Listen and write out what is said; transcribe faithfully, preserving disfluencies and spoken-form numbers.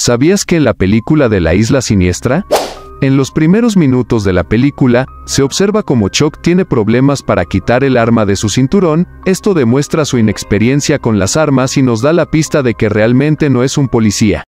¿Sabías que en la película de la Isla Siniestra? En los primeros minutos de la película, se observa como Chuck tiene problemas para quitar el arma de su cinturón. Esto demuestra su inexperiencia con las armas y nos da la pista de que realmente no es un policía.